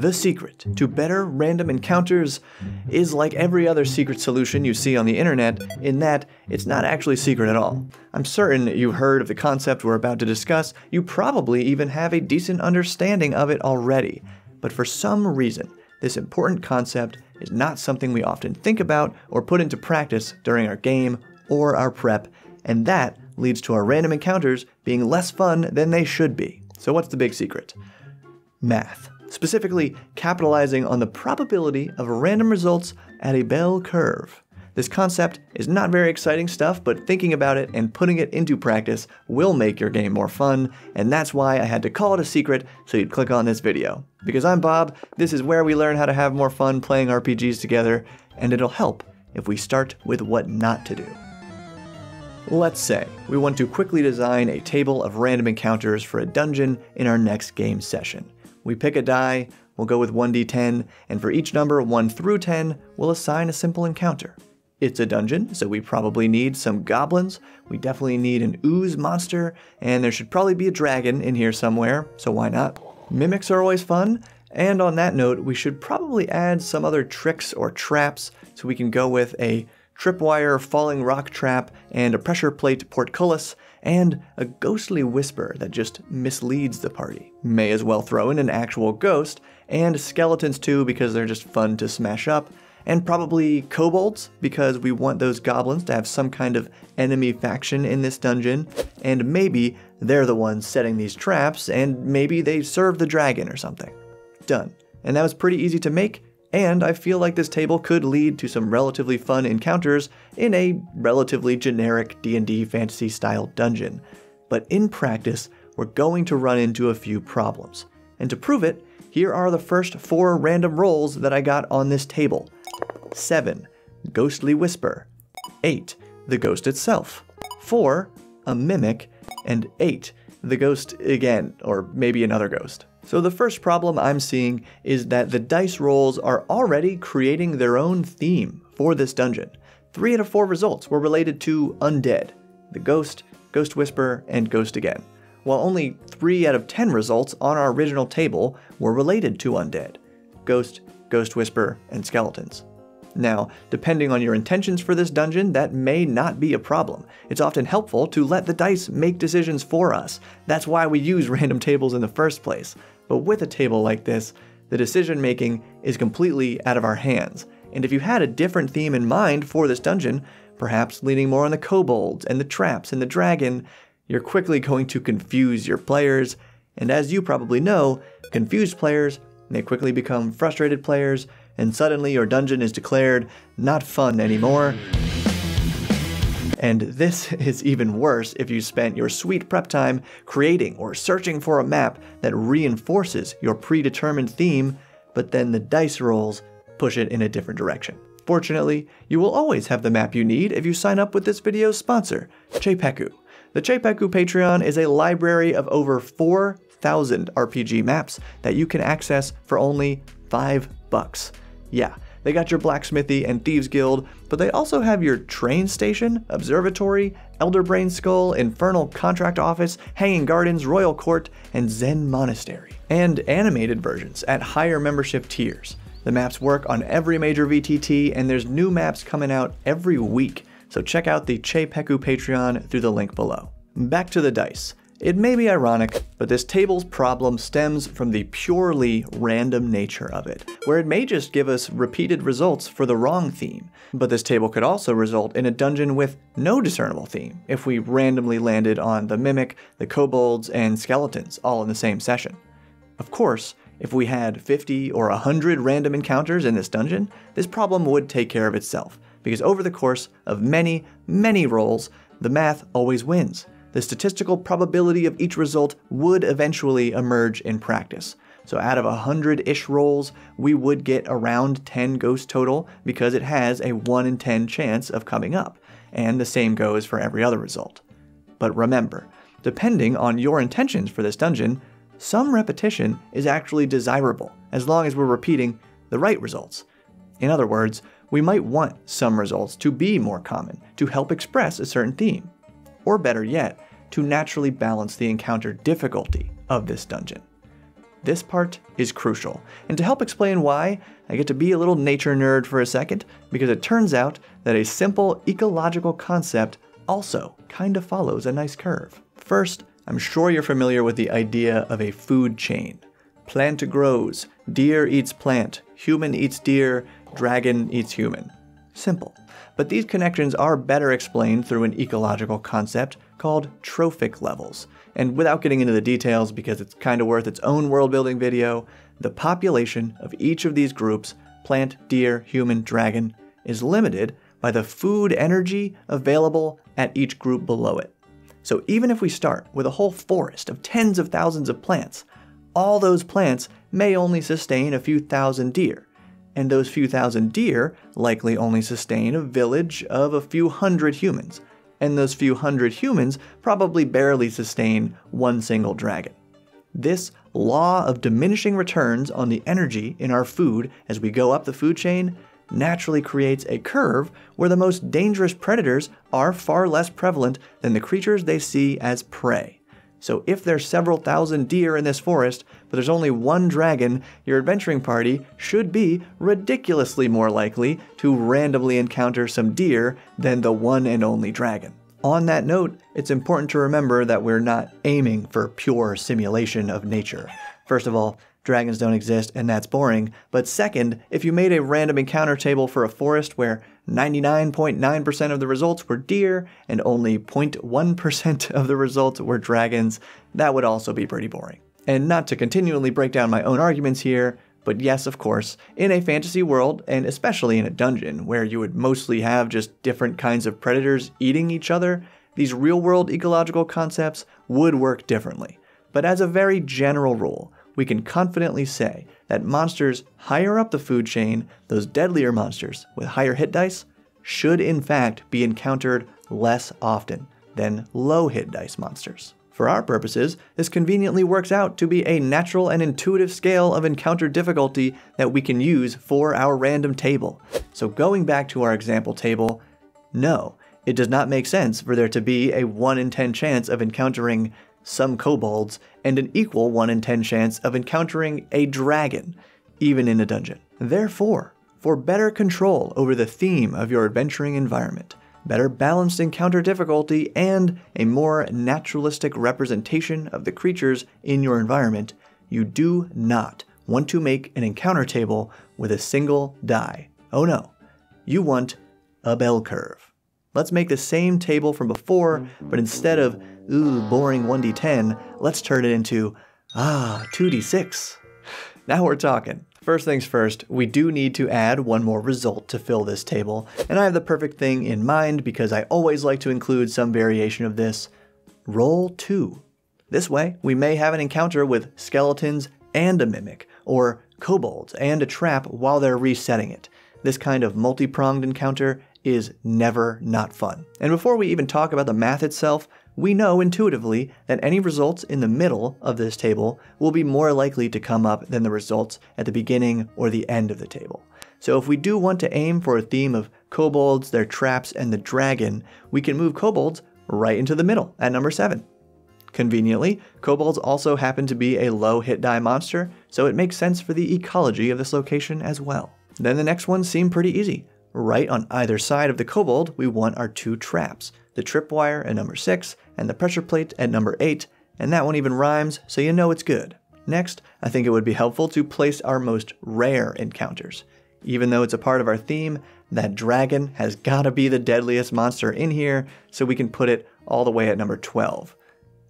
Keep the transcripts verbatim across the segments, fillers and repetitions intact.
The secret to better random encounters is like every other secret solution you see on the internet, in that it's not actually secret at all. I'm certain you've heard of the concept we're about to discuss, you probably even have a decent understanding of it already. But for some reason, this important concept is not something we often think about or put into practice during our game or our prep, and that leads to our random encounters being less fun than they should be. So what's the big secret? Math. Specifically, capitalizing on the probability of random results at a bell curve. This concept is not very exciting stuff, but thinking about it and putting it into practice will make your game more fun, and that's why I had to call it a secret so you'd click on this video. Because I'm Bob, this is where we learn how to have more fun playing R P Gs together, and it'll help if we start with what not to do. Let's say we want to quickly design a table of random encounters for a dungeon in our next game session. We pick a die, we'll go with one d ten, and for each number one through ten, we'll assign a simple encounter. It's a dungeon, so we probably need some goblins, we definitely need an ooze monster, and there should probably be a dragon in here somewhere, so why not? Mimics are always fun, and on that note, we should probably add some other tricks or traps, so we can go with a tripwire, falling rock trap, and a pressure plate portcullis, and a ghostly whisper that just misleads the party. May as well throw in an actual ghost, and skeletons too because they're just fun to smash up, and probably kobolds because we want those goblins to have some kind of enemy faction in this dungeon, and maybe they're the ones setting these traps, and maybe they serve the dragon or something. Done. And that was pretty easy to make, and I feel like this table could lead to some relatively fun encounters in a relatively generic D and D fantasy style dungeon. But in practice, we're going to run into a few problems. And to prove it, here are the first four random rolls that I got on this table. seven. Ghostly Whisper. eight. The Ghost itself. four. A Mimic. And eight. The ghost again, or maybe another ghost. So the first problem I'm seeing is that the dice rolls are already creating their own theme for this dungeon. Three out of four results were related to undead, the ghost, ghost whisper, and ghost again, while only three out of ten results on our original table were related to undead, ghost, ghost whisper, and skeletons. Now, depending on your intentions for this dungeon, that may not be a problem. It's often helpful to let the dice make decisions for us. That's why we use random tables in the first place. But with a table like this, the decision making is completely out of our hands. And if you had a different theme in mind for this dungeon, perhaps leaning more on the kobolds and the traps and the dragon, you're quickly going to confuse your players. And as you probably know, confused players may quickly become frustrated players, and suddenly your dungeon is declared not fun anymore. And this is even worse if you spent your sweet prep time creating or searching for a map that reinforces your predetermined theme, but then the dice rolls push it in a different direction. Fortunately, you will always have the map you need if you sign up with this video's sponsor, Chepeku. The Chepeku Patreon is a library of over four thousand R P G maps that you can access for only five bucks. Yeah, they got your blacksmithy and thieves guild, but they also have your train station, observatory, elderbrain skull, infernal contract office, hanging gardens, royal court, and zen monastery. And animated versions at higher membership tiers. The maps work on every major V T T, and there's new maps coming out every week, so check out the Chepeku Patreon through the link below. Back to the dice. It may be ironic, but this table's problem stems from the purely random nature of it, where it may just give us repeated results for the wrong theme. But this table could also result in a dungeon with no discernible theme if we randomly landed on the mimic, the kobolds, and skeletons all in the same session. Of course, if we had fifty or one hundred random encounters in this dungeon, this problem would take care of itself, because over the course of many, many rolls, the math always wins. The statistical probability of each result would eventually emerge in practice. So out of one hundred-ish rolls, we would get around ten ghosts total because it has a one in ten chance of coming up, and the same goes for every other result. But remember, depending on your intentions for this dungeon, some repetition is actually desirable as long as we're repeating the right results. In other words, we might want some results to be more common, to help express a certain theme. Or better yet, to naturally balance the encounter difficulty of this dungeon. This part is crucial. And to help explain why, I get to be a little nature nerd for a second, because it turns out that a simple ecological concept also kind of follows a nice curve. First, I'm sure you're familiar with the idea of a food chain. Plant grows, deer eats plant, human eats deer, dragon eats human. Simple. But these connections are better explained through an ecological concept called trophic levels. And without getting into the details, because it's kind of worth its own world-building video, the population of each of these groups, plant, deer, human, dragon, is limited by the food energy available at each group below it. So even if we start with a whole forest of tens of thousands of plants, all those plants may only sustain a few thousand deer. And those few thousand deer likely only sustain a village of a few hundred humans, and those few hundred humans probably barely sustain one single dragon. This law of diminishing returns on the energy in our food as we go up the food chain naturally creates a curve where the most dangerous predators are far less prevalent than the creatures they see as prey. So if there's several thousand deer in this forest, but there's only one dragon, your adventuring party should be ridiculously more likely to randomly encounter some deer than the one and only dragon. On that note, it's important to remember that we're not aiming for pure simulation of nature. First of all, dragons don't exist, and that's boring. But second, if you made a random encounter table for a forest where ninety-nine point nine percent of the results were deer and only zero point one percent of the results were dragons, that would also be pretty boring. And not to continually break down my own arguments here, but yes, of course, in a fantasy world, and especially in a dungeon where you would mostly have just different kinds of predators eating each other, these real-world ecological concepts would work differently. But as a very general rule, we can confidently say that monsters higher up the food chain, those deadlier monsters with higher hit dice, should in fact be encountered less often than low hit dice monsters. For our purposes, this conveniently works out to be a natural and intuitive scale of encounter difficulty that we can use for our random table. So going back to our example table, no, it does not make sense for there to be a one in ten chance of encountering some kobolds, and an equal one in ten chance of encountering a dragon, even in a dungeon. Therefore, for better control over the theme of your adventuring environment, better balanced encounter difficulty, and a more naturalistic representation of the creatures in your environment, you do not want to make an encounter table with a single die. Oh no, you want a bell curve. Let's make the same table from before, but instead of, ooh, boring one d ten, let's turn it into, ah, two d six. Now we're talking. First things first, we do need to add one more result to fill this table, and I have the perfect thing in mind because I always like to include some variation of this. Roll two. This way, we may have an encounter with skeletons and a mimic, or kobolds and a trap while they're resetting it. This kind of multi-pronged encounter is never not fun. And before we even talk about the math itself, we know intuitively that any results in the middle of this table will be more likely to come up than the results at the beginning or the end of the table. So if we do want to aim for a theme of kobolds, their traps, and the dragon, we can move kobolds right into the middle at number seven. Conveniently, kobolds also happen to be a low hit die monster, so it makes sense for the ecology of this location as well. Then the next ones seem pretty easy. Right on either side of the kobold, we want our two traps, the tripwire at number six and the pressure plate at number eight, and that one even rhymes, so you know it's good. Next, I think it would be helpful to place our most rare encounters. Even though it's a part of our theme, that dragon has gotta be the deadliest monster in here, so we can put it all the way at number twelve.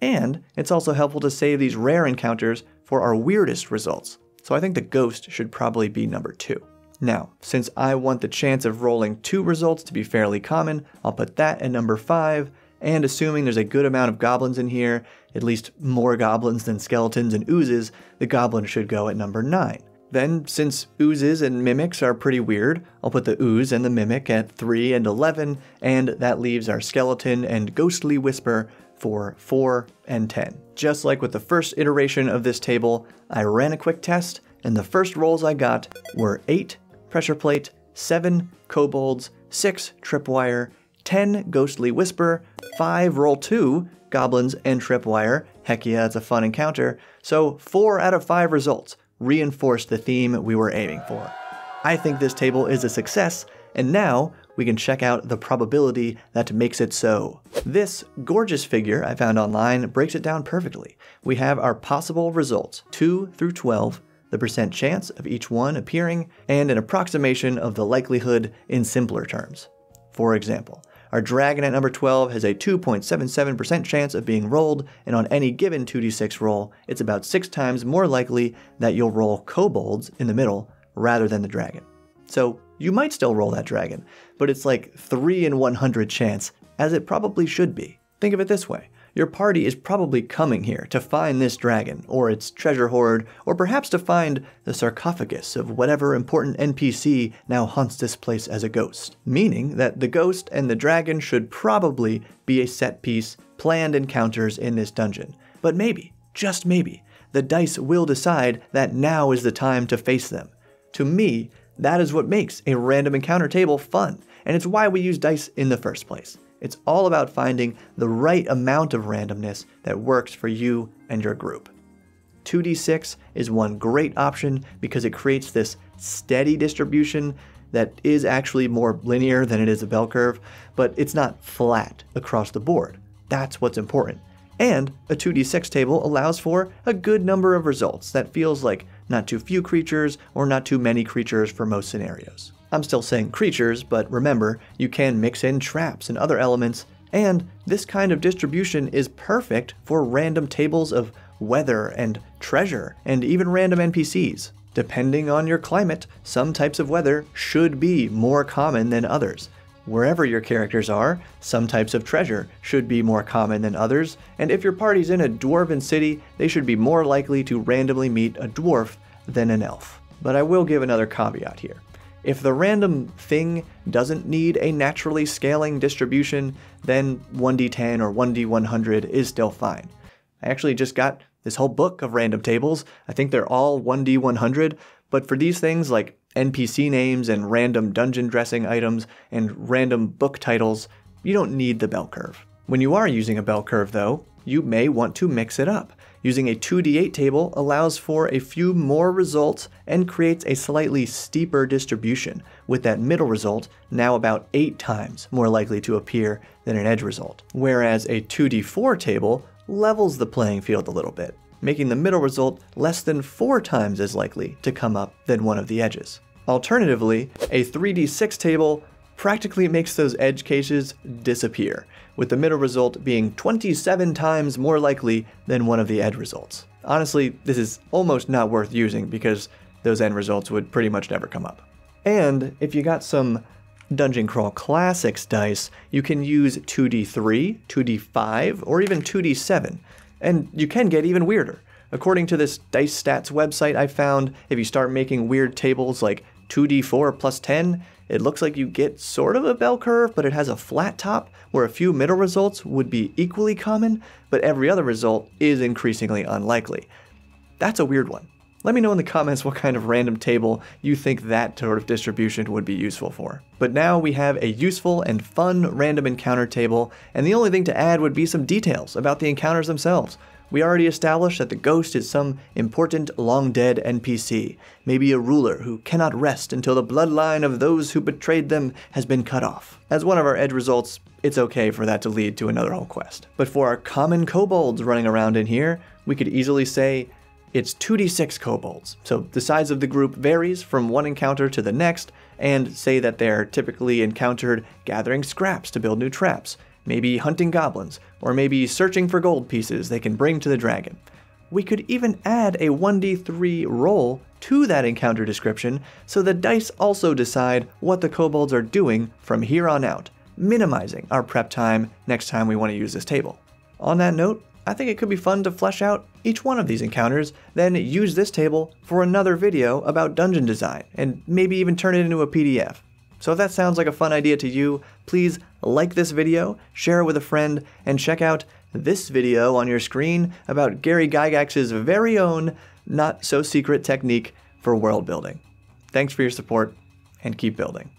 And it's also helpful to save these rare encounters for our weirdest results, so I think the ghost should probably be number two. Now, since I want the chance of rolling two results to be fairly common, I'll put that at number five, and assuming there's a good amount of goblins in here, at least more goblins than skeletons and oozes, the goblin should go at number nine. Then, since oozes and mimics are pretty weird, I'll put the ooze and the mimic at three and eleven, and that leaves our skeleton and ghostly whisper for four and ten. Just like with the first iteration of this table, I ran a quick test, and the first rolls I got were eight, pressure plate, seven kobolds, six tripwire, ten ghostly whisper, five roll two goblins and tripwire, Heck yeah, it's a fun encounter. So four out of five results reinforced the theme we were aiming for. I think this table is a success, and now we can check out the probability that makes it so. This gorgeous figure I found online breaks it down perfectly. We have our possible results, two through twelve, the percent chance of each one appearing, and an approximation of the likelihood in simpler terms. For example, our dragon at number twelve has a two point seven seven percent chance of being rolled, and on any given two d six roll, it's about six times more likely that you'll roll kobolds in the middle rather than the dragon. So you might still roll that dragon, but it's like three in one hundred chance, as it probably should be. Think of it this way. Your party is probably coming here to find this dragon, or its treasure hoard, or perhaps to find the sarcophagus of whatever important N P C now haunts this place as a ghost. Meaning that the ghost and the dragon should probably be a set piece, planned encounters in this dungeon. But maybe, just maybe, the dice will decide that now is the time to face them. To me, that is what makes a random encounter table fun, and it's why we use dice in the first place. It's all about finding the right amount of randomness that works for you and your group. two d six is one great option because it creates this steady distribution that is actually more linear than it is a bell curve, but it's not flat across the board. That's what's important. And a two d six table allows for a good number of results that feels like not too few creatures or not too many creatures for most scenarios. I'm still saying creatures, but remember, you can mix in traps and other elements, and this kind of distribution is perfect for random tables of weather and treasure and even random N P Cs. Depending on your climate, some types of weather should be more common than others. Wherever your characters are, some types of treasure should be more common than others, and if your party's in a dwarven city, they should be more likely to randomly meet a dwarf than an elf. But I will give another caveat here. If the random thing doesn't need a naturally scaling distribution, then one d ten or one d one hundred is still fine. I actually just got this whole book of random tables. I think they're all one d one hundred, but for these things like N P C names and random dungeon dressing items and random book titles, you don't need the bell curve. When you are using a bell curve though, you may want to mix it up. Using a two d eight table allows for a few more results and creates a slightly steeper distribution, with that middle result now about eight times more likely to appear than an edge result. Whereas a two d four table levels the playing field a little bit, making the middle result less than four times as likely to come up than one of the edges. Alternatively, a three d six table practically makes those edge cases disappear, with the middle result being twenty-seven times more likely than one of the edge results. Honestly, this is almost not worth using because those end results would pretty much never come up. And if you got some Dungeon Crawl Classics dice, you can use two d three, two d five, or even two d seven, and you can get even weirder. According to this Dice Stats website I found, if you start making weird tables like two d four plus ten, it looks like you get sort of a bell curve, but it has a flat top where a few middle results would be equally common, but every other result is increasingly unlikely. That's a weird one. Let me know in the comments what kind of random table you think that sort of distribution would be useful for. But now we have a useful and fun random encounter table, and the only thing to add would be some details about the encounters themselves. We already established that the ghost is some important long-dead N P C, maybe a ruler who cannot rest until the bloodline of those who betrayed them has been cut off. As one of our edge results, it's okay for that to lead to another whole quest. But for our common kobolds running around in here, we could easily say it's two d six kobolds, so the size of the group varies from one encounter to the next, and say that they're typically encountered gathering scraps to build new traps, maybe hunting goblins, or maybe searching for gold pieces they can bring to the dragon. We could even add a one d three roll to that encounter description, so the dice also decide what the kobolds are doing from here on out, minimizing our prep time next time we want to use this table. On that note, I think it could be fun to flesh out each one of these encounters, then use this table for another video about dungeon design, and maybe even turn it into a P D F. So if that sounds like a fun idea to you, please like this video, share it with a friend, and check out this video on your screen about Gary Gygax's very own not-so-secret technique for world building. Thanks for your support, and keep building.